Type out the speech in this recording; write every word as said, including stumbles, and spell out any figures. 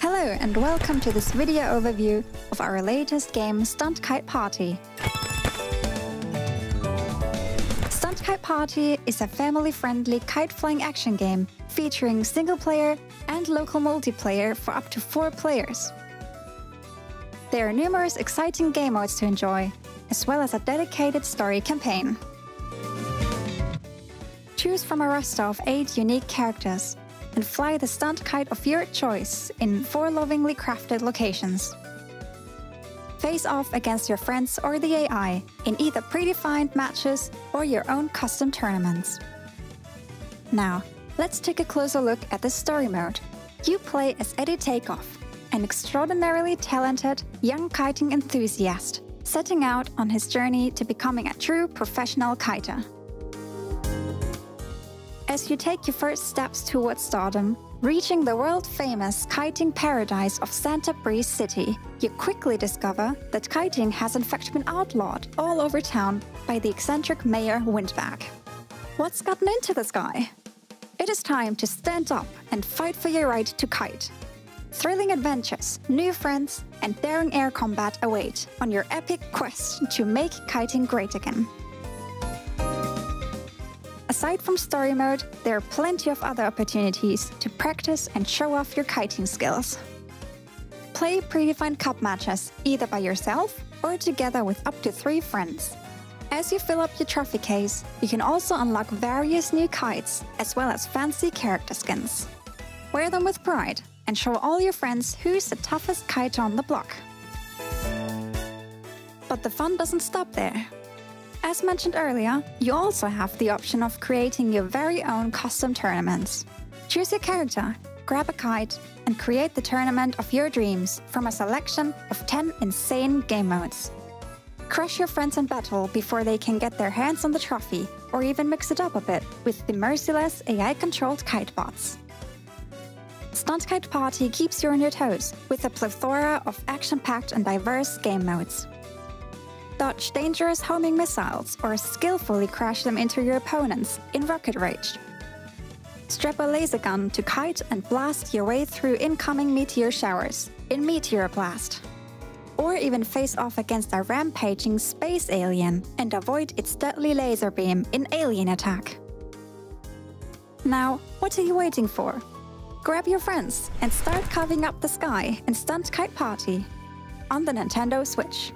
Hello and welcome to this video overview of our latest game, Stunt Kite Party. Stunt Kite Party is a family-friendly kite-flying action game featuring single-player and local multiplayer for up to four players. There are numerous exciting game modes to enjoy, as well as a dedicated story campaign. Choose from a roster of eight unique characters and fly the stunt kite of your choice in four lovingly crafted locations. Face off against your friends or the A I in either predefined matches or your own custom tournaments. Now, let's take a closer look at the story mode. You play as Eddie Takeoff, an extraordinarily talented young kiting enthusiast, setting out on his journey to becoming a true professional kiter. As you take your first steps towards stardom, reaching the world-famous kiting paradise of Santa Bree City, you quickly discover that kiting has in fact been outlawed all over town by the eccentric mayor Windbag. What's gotten into this guy? It is time to stand up and fight for your right to kite. Thrilling adventures, new friends, and daring air combat await on your epic quest to make kiting great again. Aside from story mode, there are plenty of other opportunities to practice and show off your kiting skills. Play predefined cup matches, either by yourself or together with up to three friends. As you fill up your trophy case, you can also unlock various new kites, as well as fancy character skins. Wear them with pride and show all your friends who's the toughest kiter on the block. But the fun doesn't stop there. As mentioned earlier, you also have the option of creating your very own custom tournaments. Choose your character, grab a kite, and create the tournament of your dreams from a selection of ten insane game modes. Crush your friends in battle before they can get their hands on the trophy, or even mix it up a bit with the merciless A I-controlled kite bots. Stunt Kite Party keeps you on your toes with a plethora of action-packed and diverse game modes. Dodge dangerous homing missiles or skillfully crash them into your opponents in Rocket Rage. Strap a laser gun to kite and blast your way through incoming meteor showers in Meteor Blast. Or even face off against a rampaging space alien and avoid its deadly laser beam in Alien Attack. Now, what are you waiting for? Grab your friends and start carving up the sky in Stunt Kite Party on the Nintendo Switch.